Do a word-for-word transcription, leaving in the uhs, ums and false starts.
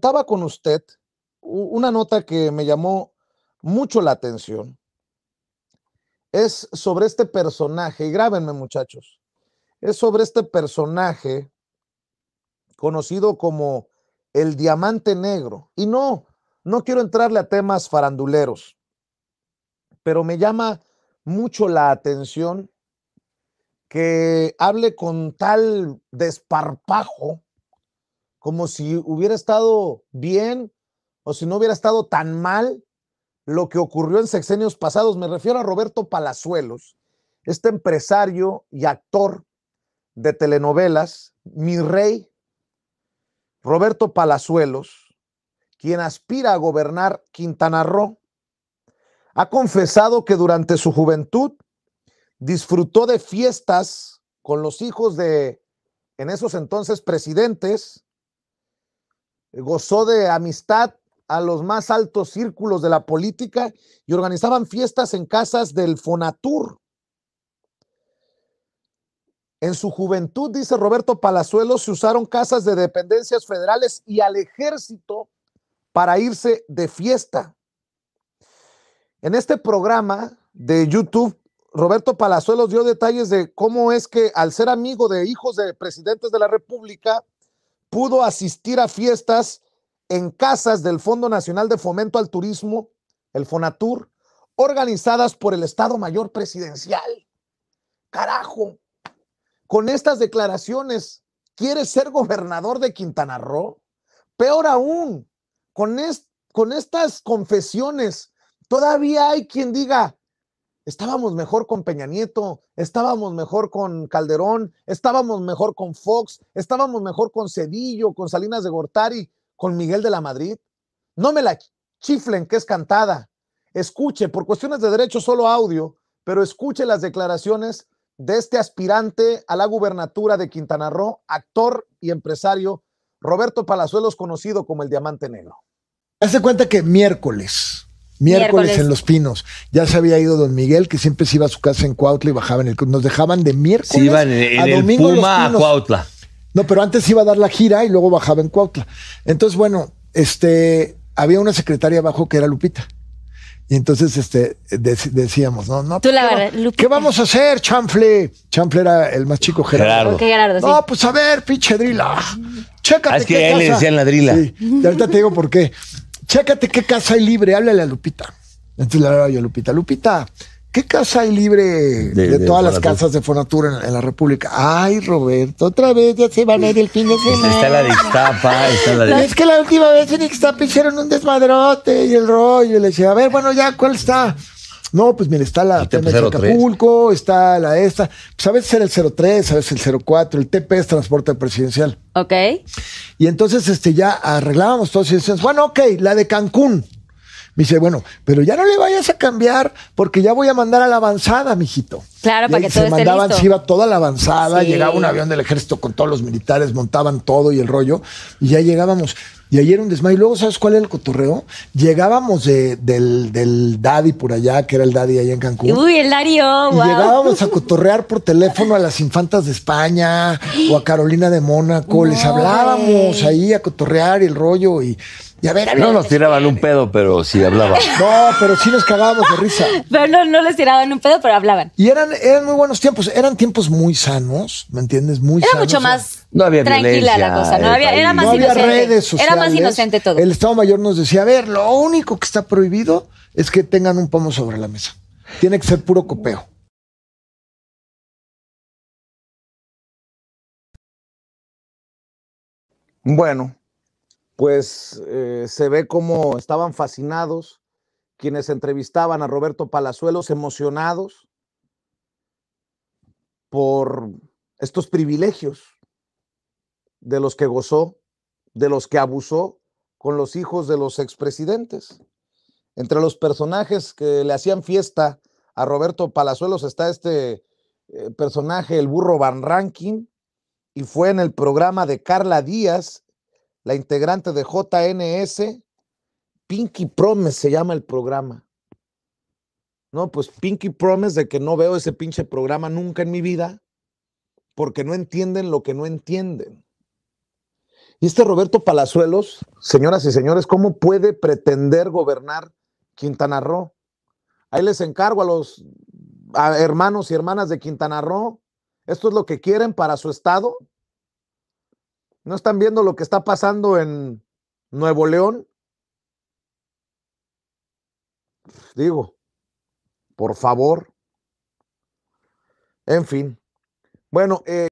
comentaba con usted una nota que me llamó mucho la atención. Es sobre este personaje, y grábenme, muchachos, es sobre este personaje conocido como el Diamante Negro. Y no, no quiero entrarle a temas faranduleros, pero me llama mucho la atención que hable con tal desparpajo, como si hubiera estado bien o si no hubiera estado tan mal lo que ocurrió en sexenios pasados. Me refiero a Roberto Palazuelos, este empresario y actor de telenovelas, mi rey, Roberto Palazuelos, quien aspira a gobernar Quintana Roo, ha confesado que durante su juventud disfrutó de fiestas con los hijos de, en esos entonces, presidentes, gozó de amistad a los más altos círculos de la política y organizaban fiestas en casas del Fonatur. En su juventud, dice Roberto Palazuelos, se usaron casas de dependencias federales y al ejército para irse de fiesta. En este programa de YouTube, Roberto Palazuelos dio detalles de cómo es que, al ser amigo de hijos de presidentes de la República, pudo asistir a fiestas en casas del Fondo Nacional de Fomento al Turismo, el Fonatur, organizadas por el Estado Mayor Presidencial. ¡Carajo! Con estas declaraciones, ¿quieres ser gobernador de Quintana Roo? Peor aún, con, es, con estas confesiones, todavía hay quien diga, estábamos mejor con Peña Nieto, estábamos mejor con Calderón, estábamos mejor con Fox, estábamos mejor con Cedillo, con Salinas de Gortari, con Miguel de la Madrid. No me la chiflen que es cantada. Escuche, por cuestiones de derecho solo audio, pero escuche las declaraciones de este aspirante a la gubernatura de Quintana Roo, actor y empresario, Roberto Palazuelos, conocido como el Diamante Negro. Hace cuenta que miércoles, miércoles, miércoles en Los Pinos, ya se había ido don Miguel, que siempre se iba a su casa en Cuautla y bajaban el... Nos dejaban de miércoles sí, iban en, en a domingo el Puma a Cuautla. No, pero antes iba a dar la gira y luego bajaba en Cuautla. Entonces, bueno, este, había una secretaria abajo que era Lupita. Y entonces este, decíamos, no, no, Tú la ¿qué, ¿qué vamos a hacer, Chanfle? Chanfle era el más chico, Gerardo. Gerardo. Gerardo no, sí. Pues a ver, pinche drila. Chécate. Es que qué a él casa. Le decían la drila. Sí. Y ahorita te digo por qué. Chécate qué casa hay libre, háblale a Lupita. Entonces le hablaba yo a Lupita. Lupita, ¿qué casa hay libre de, de, de todas de las casas de Fonatur en, en la República? Ay, Roberto, otra vez ya se van a ir el fin de semana. Está la de Ixtapa, está la de... Es que la última vez en Ixtapa hicieron un desmadrote y el rollo. Y le decía, a ver, bueno, ya, ¿cuál está? No, pues mira, está la T P de Acapulco, está la esta. Pues a veces era el cero tres, a veces el cero cuatro. El T P es Transporte Presidencial. Ok. Y entonces este, ya arreglábamos todos y decíamos, bueno, ok, la de Cancún. Me dice, bueno, pero ya no le vayas a cambiar porque ya voy a mandar a la avanzada, mijito. Claro, y para que se todo mandaban, esté listo. Se iba toda la avanzada, sí. Llegaba un avión del ejército con todos los militares, montaban todo y el rollo, y ya llegábamos. Y ahí era un desmayo. Y luego, ¿sabes cuál era el cotorreo? Llegábamos de, del, del Daddy por allá, que era el Daddy allá en Cancún. Uy, el Darío, oh, wow. Y llegábamos a cotorrear por teléfono a las infantas de España o a Carolina de Mónaco. No, les hablábamos ahí a cotorrear y el rollo y... Y a ver, a ver, no nos tiraban un pedo, pero sí hablaban. No, pero sí nos cagábamos de risa. Pero no, no les tiraban un pedo, pero hablaban. Y eran, eran muy buenos tiempos. Eran tiempos muy sanos, ¿me entiendes? Muy Era sanos. Mucho más no había tranquila la cosa. No había, era más no inocente. Había redes sociales. Era más inocente todo. El Estado Mayor nos decía, a ver, lo único que está prohibido es que tengan un pomo sobre la mesa. Tiene que ser puro copeo. Bueno. Pues eh, se ve cómo estaban fascinados quienes entrevistaban a Roberto Palazuelos, emocionados por estos privilegios de los que gozó, de los que abusó con los hijos de los expresidentes. Entre los personajes que le hacían fiesta a Roberto Palazuelos está este eh, personaje, el burro Van Ranking, y fue en el programa de Carla Díaz, la integrante de J N S, Pinky Promise se llama el programa. No, pues Pinky Promise, de que no veo ese pinche programa nunca en mi vida, porque no entienden lo que no entienden. Y este Roberto Palazuelos, señoras y señores, ¿cómo puede pretender gobernar Quintana Roo? Ahí les encargo a los a hermanos y hermanas de Quintana Roo, ¿esto es lo que quieren para su estado? ¿No están viendo lo que está pasando en Nuevo León? Digo, por favor. En fin. Bueno, eh.